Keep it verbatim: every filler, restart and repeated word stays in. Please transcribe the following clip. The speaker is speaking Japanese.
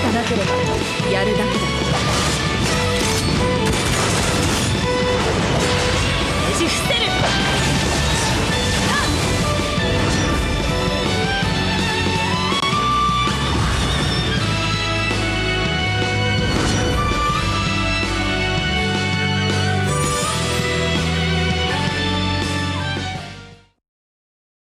しかなければ。